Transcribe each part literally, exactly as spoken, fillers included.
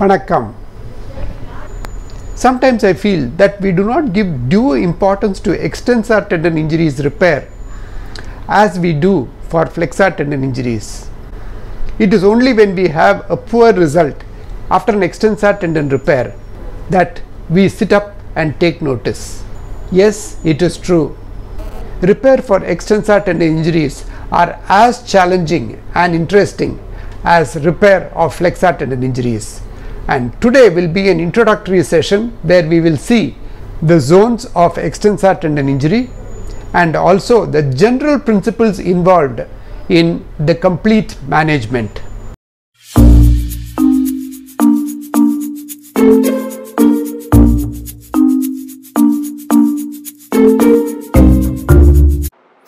Vanakkam. Sometimes I feel that we do not give due importance to extensor tendon injuries repair as we do for flexor tendon injuries. It is only when we have a poor result after an extensor tendon repair that we sit up and take notice. Yes, it is true. Repair for extensor tendon injuries are as challenging and interesting as repair of flexor tendon injuries. And today will be an introductory session where we will see the zones of extensor tendon injury and also the general principles involved in the complete management.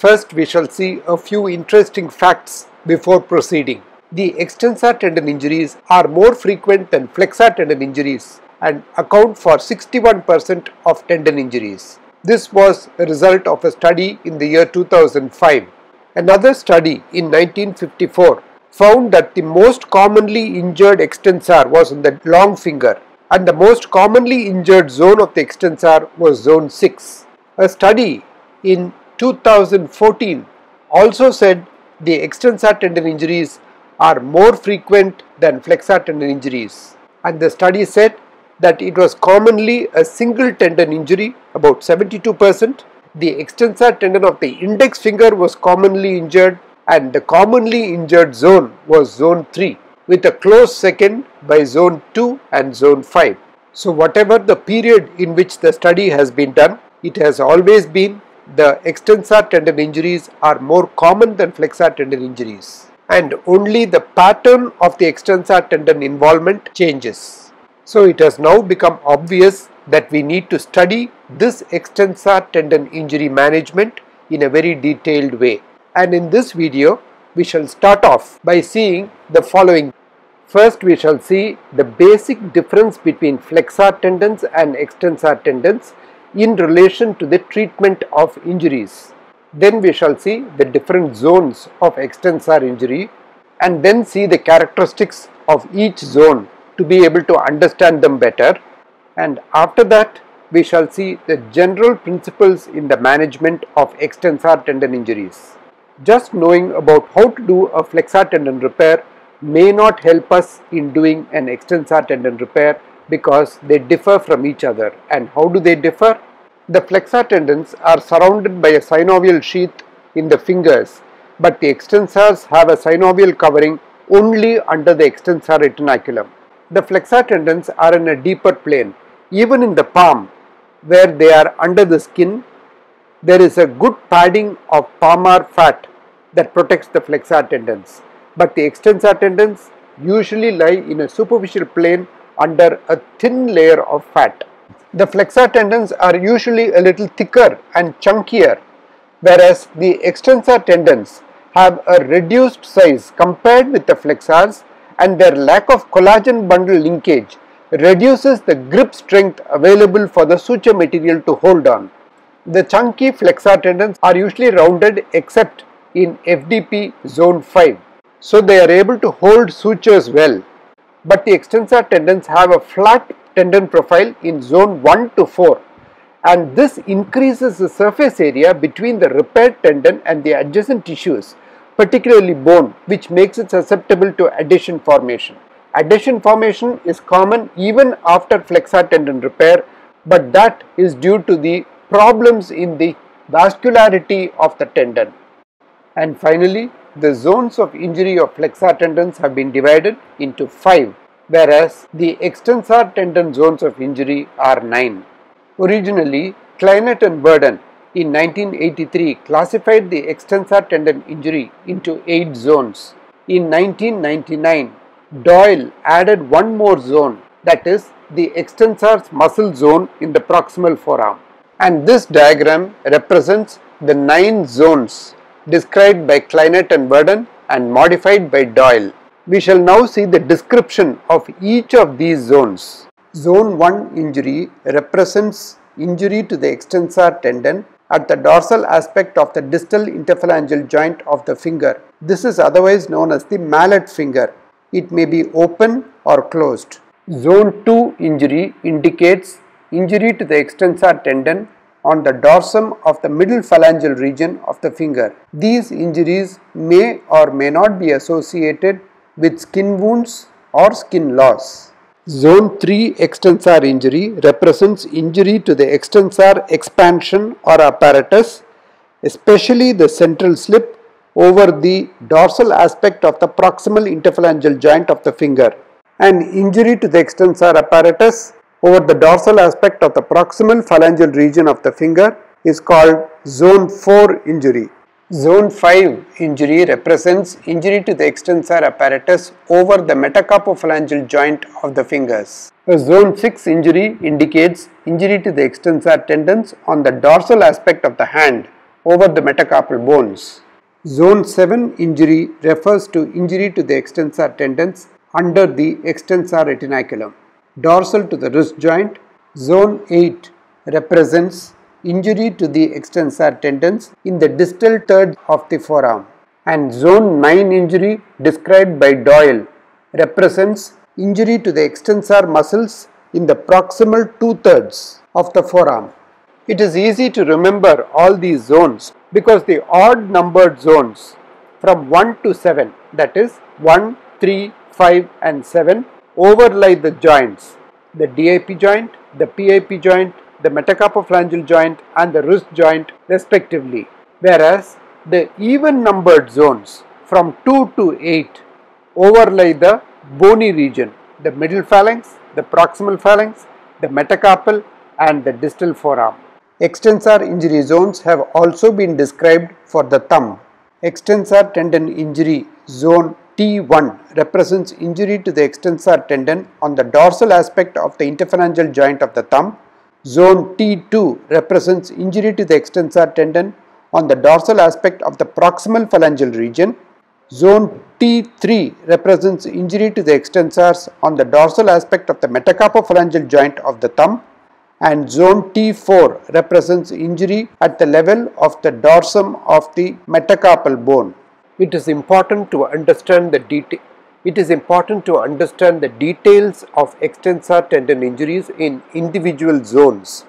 First, we shall see a few interesting facts before proceeding. The extensor tendon injuries are more frequent than flexor tendon injuries and account for sixty-one percent of tendon injuries. This was a result of a study in the year two thousand five. Another study in nineteen fifty-four found that the most commonly injured extensor was in the long finger and the most commonly injured zone of the extensor was zone six. A study in two thousand fourteen also said the extensor tendon injuries are more frequent than flexor tendon injuries, and the study said that it was commonly a single tendon injury, about seventy-two percent. The extensor tendon of the index finger was commonly injured and the commonly injured zone was zone three, with a close second by zone two and zone five. So whatever the period in which the study has been done, it has always been the extensor tendon injuries are more common than flexor tendon injuries. And only the pattern of the extensor tendon involvement changes. So it has now become obvious that we need to study this extensor tendon injury management in a very detailed way. And in this video, we shall start off by seeing the following. First, we shall see the basic difference between flexor tendons and extensor tendons in relation to the treatment of injuries. Then we shall see the different zones of extensor injury and then see the characteristics of each zone to be able to understand them better, and after that we shall see the general principles in the management of extensor tendon injuries. Just knowing about how to do a flexor tendon repair may not help us in doing an extensor tendon repair because they differ from each other. And how do they differ? The flexor tendons are surrounded by a synovial sheath in the fingers, but the extensors have a synovial covering only under the extensor retinaculum. The flexor tendons are in a deeper plane. Even in the palm, where they are under the skin, there is a good padding of palmar fat that protects the flexor tendons, but the extensor tendons usually lie in a superficial plane under a thin layer of fat. The flexor tendons are usually a little thicker and chunkier, whereas the extensor tendons have a reduced size compared with the flexors, and their lack of collagen bundle linkage reduces the grip strength available for the suture material to hold on. The chunky flexor tendons are usually rounded except in F D P zone five, so they are able to hold sutures well, but the extensor tendons have a flat tendon profile in zone one to four, and this increases the surface area between the repaired tendon and the adjacent tissues, particularly bone, which makes it susceptible to adhesion formation. Adhesion formation is common even after flexor tendon repair, but that is due to the problems in the vascularity of the tendon. And finally, the zones of injury of flexor tendons have been divided into five, whereas the extensor tendon zones of injury are nine. Originally, Kleinert and Bürden in nineteen eighty-three classified the extensor tendon injury into eight zones. In nineteen ninety-nine, Doyle added one more zone, that is the extensor's muscle zone in the proximal forearm. And this diagram represents the nine zones described by Kleinert and Bürden and modified by Doyle. We shall now see the description of each of these zones. Zone one injury represents injury to the extensor tendon at the dorsal aspect of the distal interphalangeal joint of the finger. This is otherwise known as the mallet finger. It may be open or closed. Zone two injury indicates injury to the extensor tendon on the dorsum of the middle phalangeal region of the finger. These injuries may or may not be associated with skin wounds or skin loss. Zone three extensor injury represents injury to the extensor expansion or apparatus, especially the central slip over the dorsal aspect of the proximal interphalangeal joint of the finger. An injury to the extensor apparatus over the dorsal aspect of the proximal phalangeal region of the finger is called Zone four injury. Zone five injury represents injury to the extensor apparatus over the metacarpophalangeal joint of the fingers. A Zone six injury indicates injury to the extensor tendons on the dorsal aspect of the hand over the metacarpal bones. Zone seven injury refers to injury to the extensor tendons under the extensor retinaculum, dorsal to the wrist joint. Zone eight represents injury to the extensor tendons in the distal third of the forearm. And Zone nine injury described by Doyle represents injury to the extensor muscles in the proximal two-thirds of the forearm. It is easy to remember all these zones because the odd numbered zones from one to seven, that is one, three, five and seven, overlay the joints, the D I P joint, the P I P joint, the metacarpophalangeal joint and the wrist joint respectively, whereas the even numbered zones from two to eight overlay the bony region, the middle phalanx, the proximal phalanx, the metacarpal and the distal forearm. Extensor injury zones have also been described for the thumb. Extensor tendon injury zone T one represents injury to the extensor tendon on the dorsal aspect of the interphalangeal joint of the thumb. Zone T two represents injury to the extensor tendon on the dorsal aspect of the proximal phalangeal region. Zone T three represents injury to the extensors on the dorsal aspect of the metacarpophalangeal joint of the thumb. And Zone T four represents injury at the level of the dorsum of the metacarpal bone. It is important to understand the detail. It is important to understand the details of extensor tendon injuries in individual zones,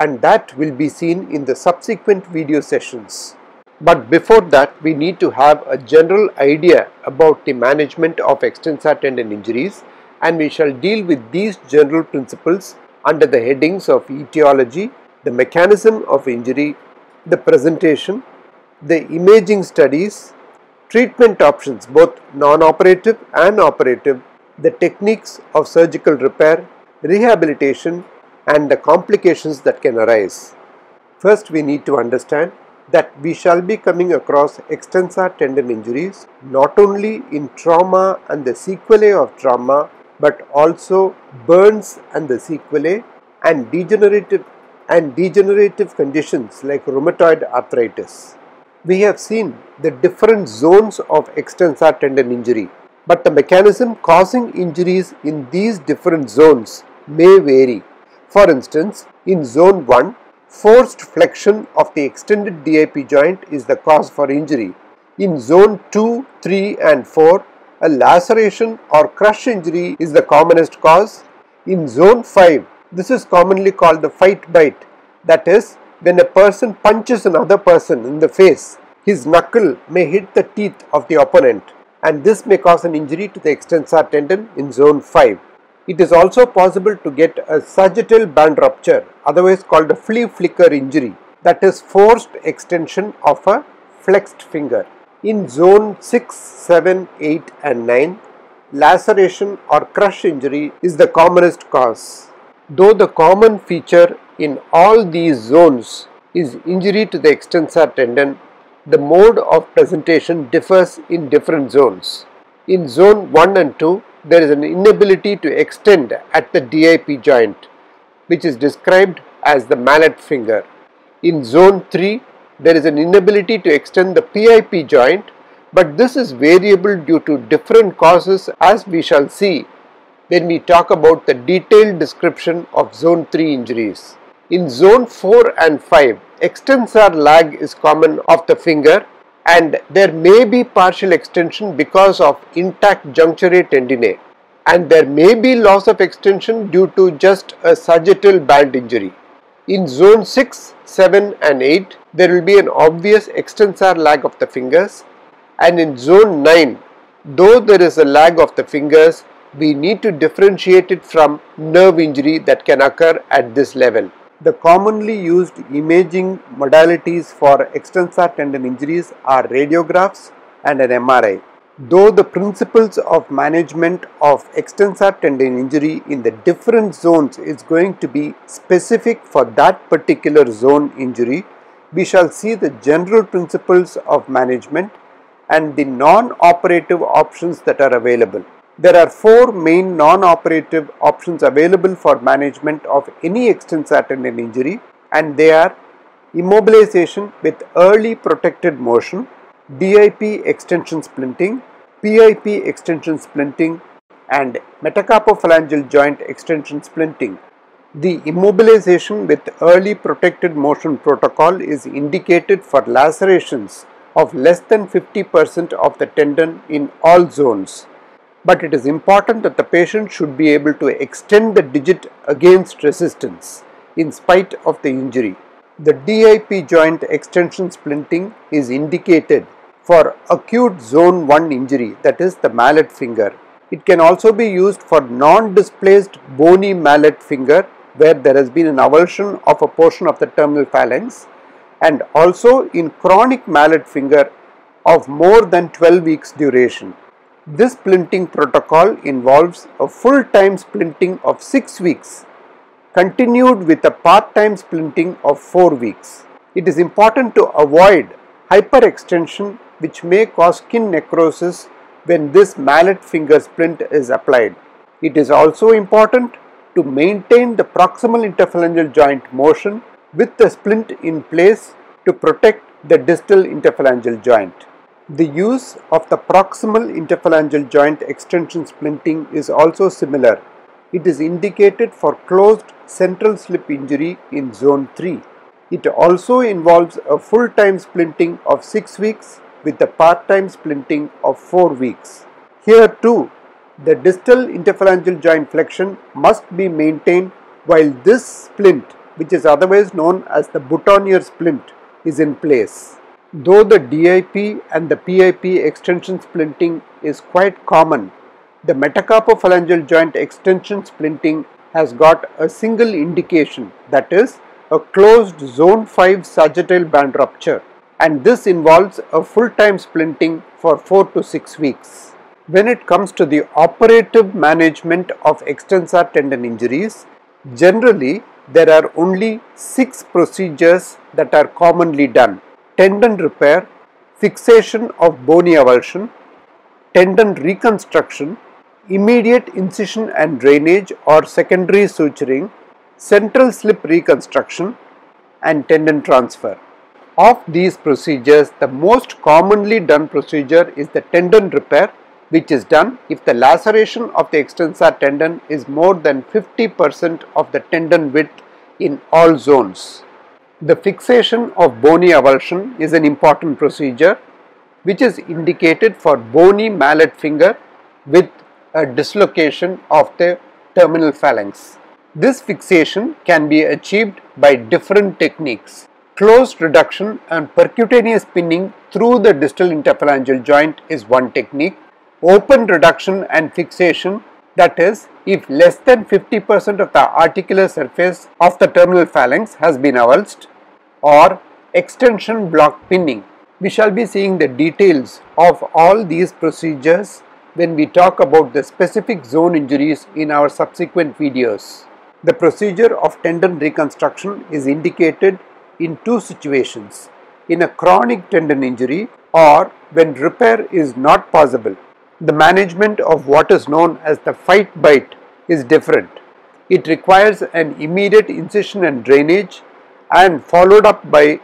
and that will be seen in the subsequent video sessions. But before that, we need to have a general idea about the management of extensor tendon injuries, and we shall deal with these general principles under the headings of etiology, the mechanism of injury, the presentation, the imaging studies, treatment options both non-operative and operative, the techniques of surgical repair, rehabilitation and the complications that can arise. First, we need to understand that we shall be coming across extensor tendon injuries not only in trauma and the sequelae of trauma, but also burns and the sequelae and degenerative and degenerative conditions like rheumatoid arthritis. We have seen the different zones of extensor tendon injury, but the mechanism causing injuries in these different zones may vary. For instance, in Zone one, forced flexion of the extended D I P joint is the cause for injury. In Zone two, three and four, a laceration or crush injury is the commonest cause. In Zone five, this is commonly called the fight bite, that is, when a person punches another person in the face, his knuckle may hit the teeth of the opponent, and this may cause an injury to the extensor tendon in Zone five. It is also possible to get a sagittal band rupture, otherwise called a flea flicker injury, that is forced extension of a flexed finger. In Zone six, seven, eight and nine, laceration or crush injury is the commonest cause. Though the common feature in all these zones is injury to the extensor tendon, the mode of presentation differs in different zones. In Zone one and two, there is an inability to extend at the D I P joint, which is described as the mallet finger. In Zone three, there is an inability to extend the P I P joint, but this is variable due to different causes, as we shall see when we talk about the detailed description of Zone three injuries. In Zone four and five, extensor lag is common of the finger, and there may be partial extension because of intact juncture tendinae. and there may be loss of extension due to just a sagittal band injury. In zone six, seven and eight, there will be an obvious extensor lag of the fingers, and in zone nine, though there is a lag of the fingers, we need to differentiate it from nerve injury that can occur at this level. The commonly used imaging modalities for extensor tendon injuries are radiographs and an M R I. Though the principles of management of extensor tendon injury in the different zones is going to be specific for that particular zone injury, we shall see the general principles of management and the non-operative options that are available. There are four main non-operative options available for management of any extensor tendon injury, and they are immobilization with early protected motion, D I P extension splinting, P I P extension splinting and metacarpophalangeal joint extension splinting. The immobilization with early protected motion protocol is indicated for lacerations of less than fifty percent of the tendon in all zones. But it is important that the patient should be able to extend the digit against resistance in spite of the injury. The D I P joint extension splinting is indicated for acute zone one injury, that is the mallet finger. It can also be used for non-displaced bony mallet finger where there has been an avulsion of a portion of the terminal phalanx, and also in chronic mallet finger of more than twelve weeks duration. This splinting protocol involves a full-time splinting of six weeks, continued with a part-time splinting of four weeks. It is important to avoid hyperextension, which may cause skin necrosis when this mallet finger splint is applied. It is also important to maintain the proximal interphalangeal joint motion with the splint in place to protect the distal interphalangeal joint. The use of the proximal interphalangeal joint extension splinting is also similar. It is indicated for closed central slip injury in zone three. It also involves a full-time splinting of six weeks with a part-time splinting of four weeks. Here too, the distal interphalangeal joint flexion must be maintained while this splint, which is otherwise known as the boutonniere splint, is in place. Though the D I P and the P I P extension splinting is quite common, the metacarpophalangeal joint extension splinting has got a single indication, that is a closed zone five sagittal band rupture, and this involves a full-time splinting for four to six weeks. When it comes to the operative management of extensor tendon injuries, generally there are only six procedures that are commonly done: tendon repair, fixation of bony avulsion, tendon reconstruction, immediate incision and drainage or secondary suturing, central slip reconstruction and tendon transfer. Of these procedures, the most commonly done procedure is the tendon repair, which is done if the laceration of the extensor tendon is more than fifty percent of the tendon width in all zones. The fixation of bony avulsion is an important procedure which is indicated for bony mallet finger with a dislocation of the terminal phalanx. This fixation can be achieved by different techniques. Closed reduction and percutaneous pinning through the distal interphalangeal joint is one technique. Open reduction and fixation, that is, if less than fifty percent of the articular surface of the terminal phalanx has been avulsed, or extension block pinning. We shall be seeing the details of all these procedures when we talk about the specific zone injuries in our subsequent videos. The procedure of tendon reconstruction is indicated in two situations: in a chronic tendon injury or when repair is not possible. The management of what is known as the fight bite is different. It requires an immediate incision and drainage and followed up by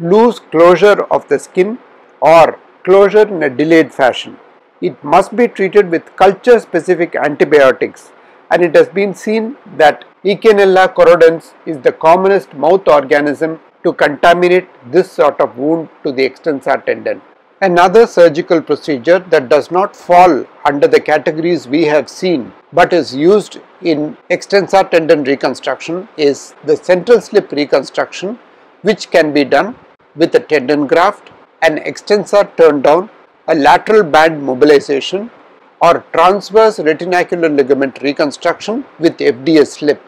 loose closure of the skin or closure in a delayed fashion. It must be treated with culture specific antibiotics, and it has been seen that Eikenella corrodens is the commonest mouth organism to contaminate this sort of wound to the extensor tendon. Another surgical procedure that does not fall under the categories we have seen but is used in extensor tendon reconstruction is the central slip reconstruction, which can be done with a tendon graft, an extensor turn down, a lateral band mobilization, or transverse retinacular ligament reconstruction with F D S slip.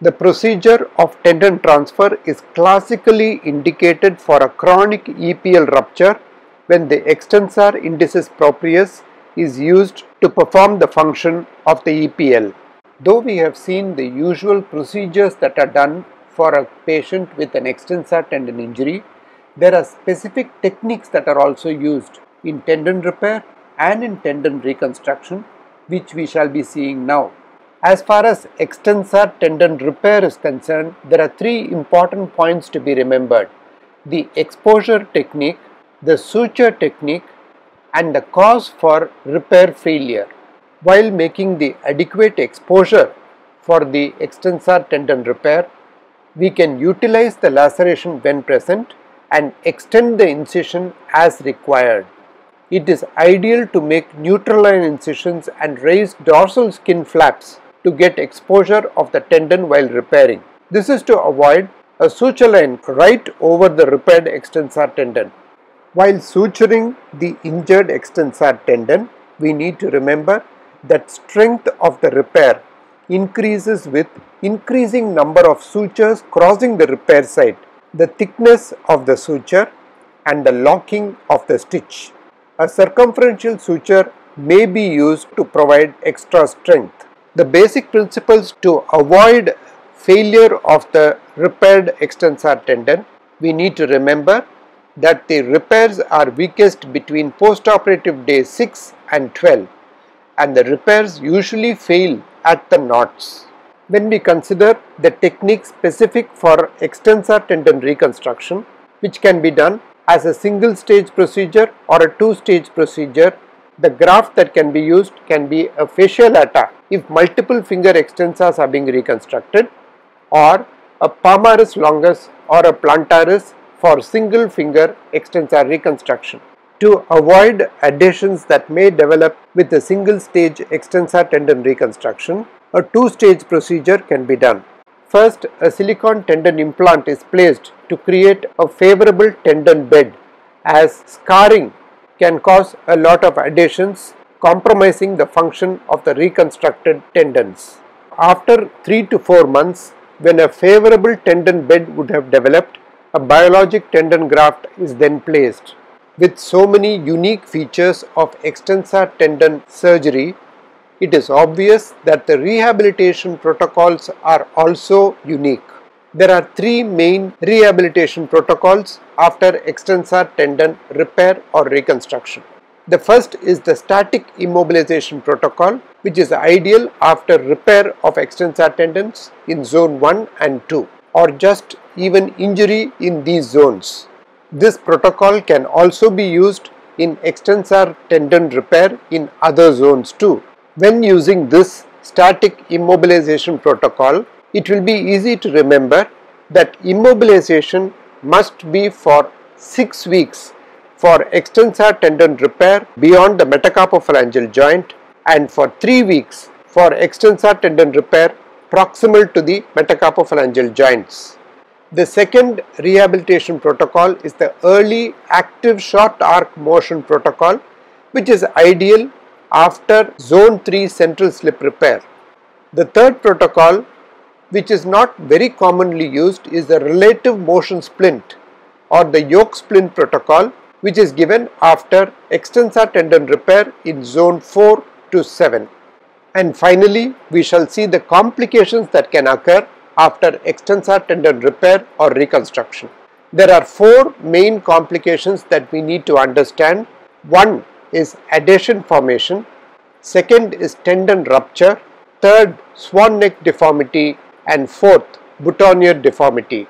The procedure of tendon transfer is classically indicated for a chronic E P L rupture when the extensor indicis proprius is used to perform the function of the E P L. Though we have seen the usual procedures that are done for a patient with an extensor tendon injury, there are specific techniques that are also used in tendon repair and in tendon reconstruction, which we shall be seeing now. As far as extensor tendon repair is concerned, there are three important points to be remembered: the exposure technique, the suture technique, and the cause for repair failure. While making the adequate exposure for the extensor tendon repair, we can utilize the laceration when present and extend the incision as required. It is ideal to make neutroline incisions and raise dorsal skin flaps to get exposure of the tendon while repairing. This is to avoid a suture line right over the repaired extensor tendon. While suturing the injured extensor tendon, we need to remember that strength of the repair increases with increasing number of sutures crossing the repair site, the thickness of the suture, and the locking of the stitch. A circumferential suture may be used to provide extra strength. The basic principles to avoid failure of the repaired extensor tendon: we need to remember that the repairs are weakest between postoperative day six and twelve, and the repairs usually fail at the knots. When we consider the technique specific for extensor tendon reconstruction, which can be done as a single stage procedure or a two stage procedure, the graft that can be used can be a fasciolata if multiple finger extensors are being reconstructed, or a palmaris longus or a plantaris for single finger extensor reconstruction. To avoid adhesions that may develop with a single stage extensor tendon reconstruction, a two stage procedure can be done. First, a silicone tendon implant is placed to create a favorable tendon bed, as scarring can cause a lot of adhesions, compromising the function of the reconstructed tendons. After three to four months, when a favorable tendon bed would have developed, a biologic tendon graft is then placed. With so many unique features of extensor tendon surgery, it is obvious that the rehabilitation protocols are also unique. There are three main rehabilitation protocols after extensor tendon repair or reconstruction. The first is the static immobilization protocol, which is ideal after repair of extensor tendons in zone one and two. Or just even injury in these zones. This protocol can also be used in extensor tendon repair in other zones too. When using this static immobilization protocol, it will be easy to remember that immobilization must be for six weeks for extensor tendon repair beyond the metacarpophalangeal joint, and for three weeks for extensor tendon repair proximal to the metacarpophalangeal joints. The second rehabilitation protocol is the early active short arc motion protocol, which is ideal after zone three central slip repair. The third protocol, which is not very commonly used, is the relative motion splint or the yoke splint protocol, which is given after extensor tendon repair in zone four to seven. And finally, we shall see the complications that can occur after extensor tendon repair or reconstruction. There are four main complications that we need to understand. One is adhesion formation, second is tendon rupture, third swan neck deformity, and fourth boutonniere deformity.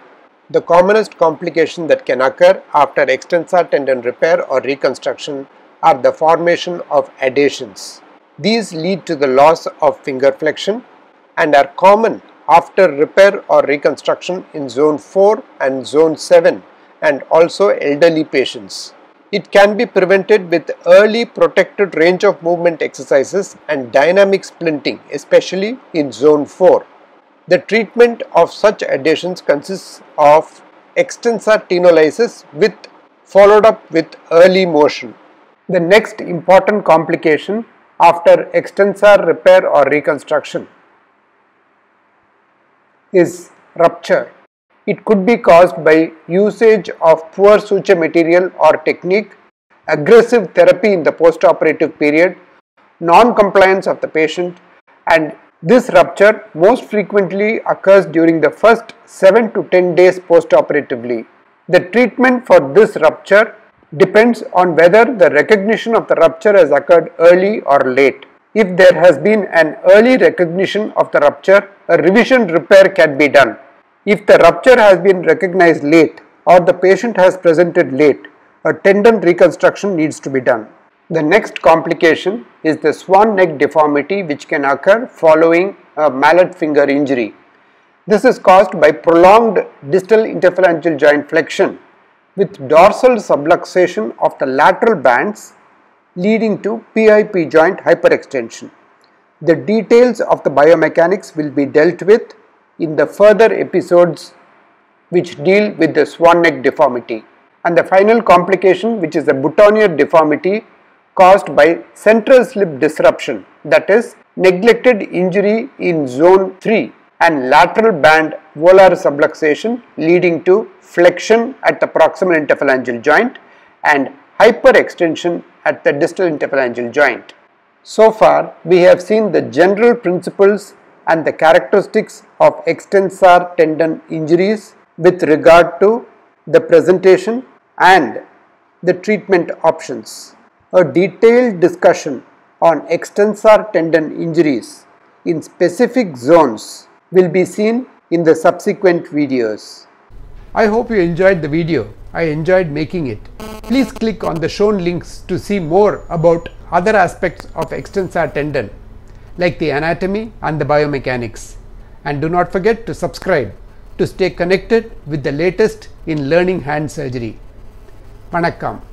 The commonest complication that can occur after extensor tendon repair or reconstruction are the formation of adhesions. These lead to the loss of finger flexion and are common after repair or reconstruction in zone four and zone seven, and also elderly patients. It can be prevented with early protected range of movement exercises and dynamic splinting, especially in zone four. The treatment of such adhesions consists of extensor tenolysis with followed up with early motion. The next important complication after extensor repair or reconstruction is rupture. It could be caused by usage of poor suture material or technique, aggressive therapy in the post-operative period, non-compliance of the patient, and this rupture most frequently occurs during the first seven to ten days post-operatively. The treatment for this rupture depends on whether the recognition of the rupture has occurred early or late. If there has been an early recognition of the rupture, a revision repair can be done. If the rupture has been recognized late or the patient has presented late, a tendon reconstruction needs to be done. The next complication is the swan neck deformity, which can occur following a mallet finger injury. This is caused by prolonged distal interphalangeal joint flexion with dorsal subluxation of the lateral bands leading to P I P joint hyperextension. The details of the biomechanics will be dealt with in the further episodes which deal with the swan neck deformity. And the final complication, which is the boutonniere deformity caused by central slip disruption, that is neglected injury in zone three and lateral band volar subluxation leading to flexion at the proximal interphalangeal joint and hyperextension at the distal interphalangeal joint. So far, we have seen the general principles and the characteristics of extensor tendon injuries with regard to the presentation and the treatment options. A detailed discussion on extensor tendon injuries in specific zones will be seen in the subsequent videos. I hope you enjoyed the video. I enjoyed making it. Please click on the shown links to see more about other aspects of extensor tendon, like the anatomy and the biomechanics. And do not forget to subscribe to stay connected with the latest in learning hand surgery. Vanakkam.